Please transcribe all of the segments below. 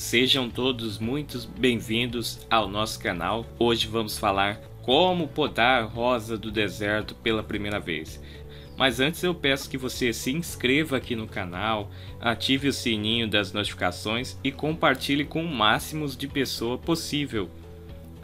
Sejam todos muito bem-vindos ao nosso canal. Hoje vamos falar como podar a rosa do deserto pela primeira vez. Mas antes eu peço que você se inscreva aqui no canal, ative o sininho das notificações e compartilhe com o máximo de pessoas possível.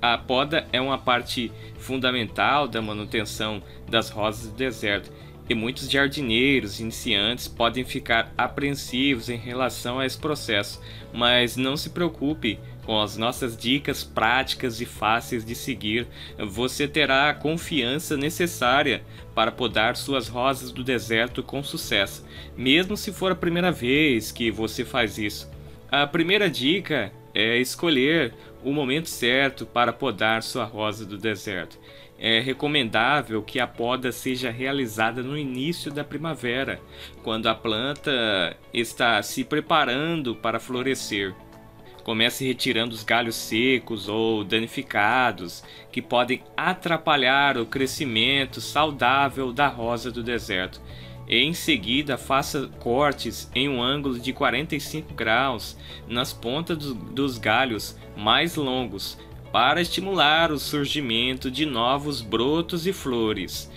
A poda é uma parte fundamental da manutenção das rosas do deserto e muitos jardineiros iniciantes podem ficar apreensivos em relação a esse processo, mas não se preocupe. Com as nossas dicas práticas e fáceis de seguir, você terá a confiança necessária para podar suas rosas do deserto com sucesso, mesmo se for a primeira vez que você faz isso. A primeira dica é escolher o momento certo para podar sua rosa do deserto. É recomendável que a poda seja realizada no início da primavera, quando a planta está se preparando para florescer. Comece retirando os galhos secos ou danificados que podem atrapalhar o crescimento saudável da rosa do deserto. Em seguida, faça cortes em um ângulo de 45 graus nas pontas dos galhos mais longos para estimular o surgimento de novos brotos e flores.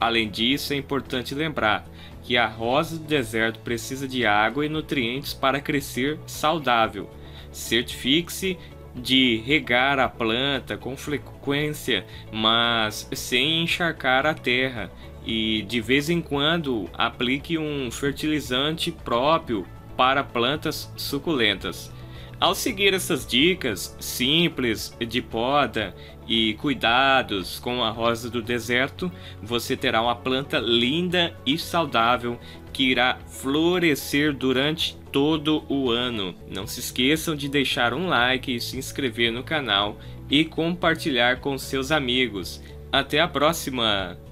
Além disso, é importante lembrar que a rosa do deserto precisa de água e nutrientes para crescer saudável. Certifique-se de regar a planta com frequência, mas sem encharcar a terra, e de vez em quando aplique um fertilizante próprio para plantas suculentas. Ao seguir essas dicas simples de poda e cuidados com a rosa do deserto, você terá uma planta linda e saudável que irá florescer durante todo o ano. Não se esqueçam de deixar um like e se inscrever no canal e compartilhar com seus amigos. Até a próxima!